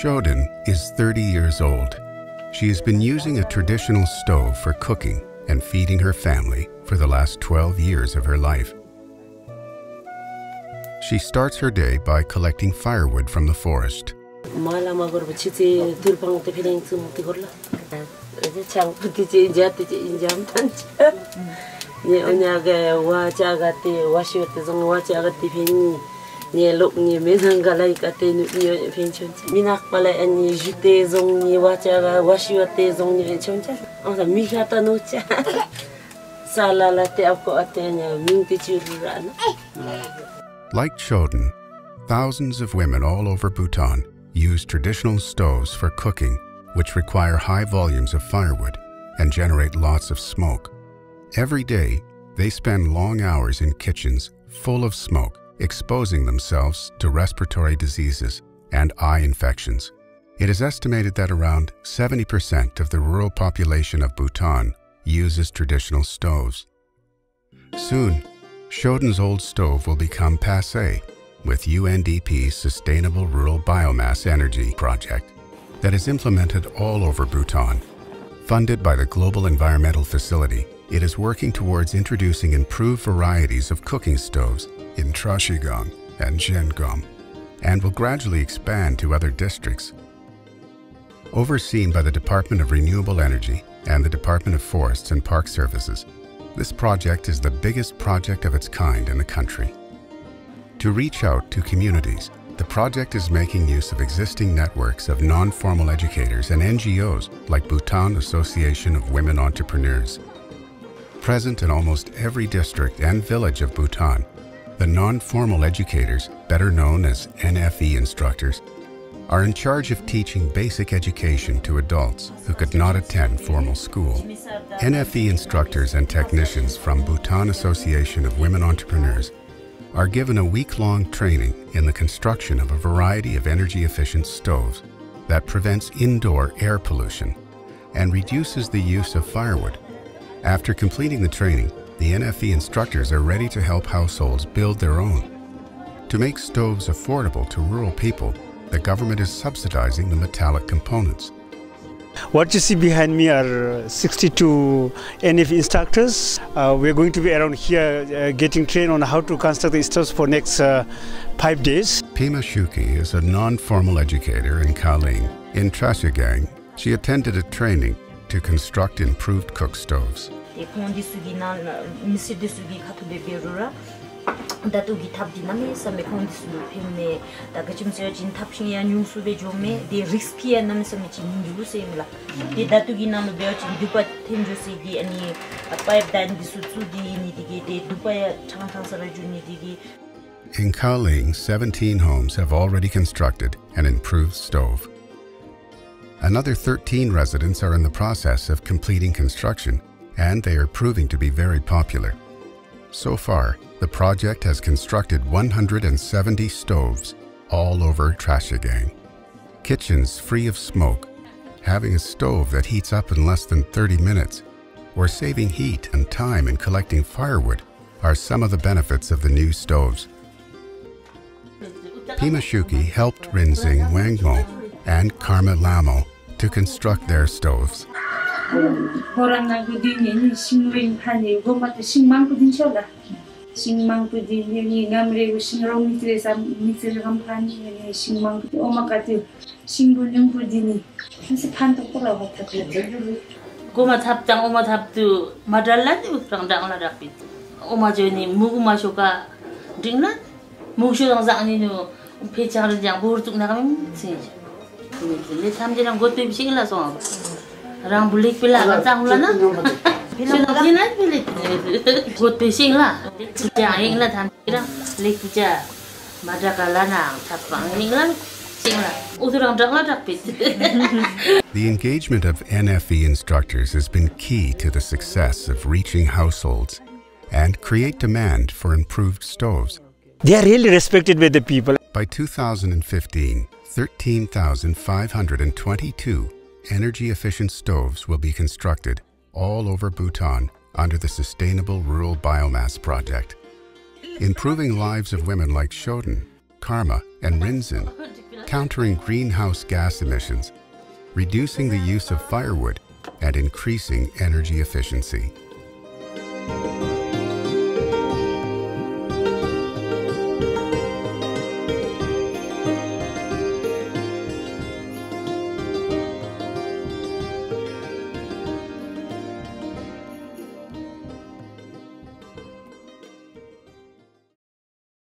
Choden is 30 years old. She has been using a traditional stove for cooking and feeding her family for the last 12 years of her life. She starts her day by collecting firewood from the forest. Like Choden, thousands of women all over Bhutan use traditional stoves for cooking, which require high volumes of firewood and generate lots of smoke. Every day, they spend long hours in kitchens full of smoke, exposing themselves to respiratory diseases and eye infections. It is estimated that around 70% of the rural population of Bhutan uses traditional stoves. Soon, Choden's old stove will become passé with UNDP's Sustainable Rural Biomass Energy Project that is implemented all over Bhutan. Funded by the Global Environmental Facility, it is working towards introducing improved varieties of cooking stoves in Trashigang and Gengom, and will gradually expand to other districts. Overseen by the Department of Renewable Energy and the Department of Forests and Park Services, this project is the biggest project of its kind in the country. To reach out to communities, the project is making use of existing networks of non-formal educators and NGOs like Bhutan Association of Women Entrepreneurs. Present in almost every district and village of Bhutan, the non-formal educators, better known as NFE instructors, are in charge of teaching basic education to adults who could not attend formal school. NFE instructors and technicians from Bhutan Association of Women Entrepreneurs are given a week-long training in the construction of a variety of energy-efficient stoves that prevents indoor air pollution and reduces the use of firewood. After completing the training, the NFE instructors are ready to help households build their own. To make stoves affordable to rural people, the government is subsidizing the metallic components. What you see behind me are 62 NFE instructors. We're going to be around here getting trained on how to construct the stoves for next 5 days. Pema Chuki is a non-formal educator in Khaling. In Trashigang, she attended a training to construct improved cook stoves. In Khaling, 17 homes have already constructed an improved stove. Another 13 residents are in the process of completing construction, and they are proving to be very popular. So far, the project has constructed 170 stoves all over Trashigang. Kitchens free of smoke, having a stove that heats up in less than 30 minutes, or saving heat and time in collecting firewood are some of the benefits of the new stoves. Pema Chuki helped Rinzin Wangmo and Karma Lamo to construct their stoves. The engagement of NFE instructors has been key to the success of reaching households and create demand for improved stoves. They are really respected by the people. By 2015, 13,522 energy-efficient stoves will be constructed all over Bhutan under the Sustainable Rural Biomass Project. improving lives of women like Choden, Karma, and Rinzin, countering greenhouse gas emissions, reducing the use of firewood, and increasing energy efficiency.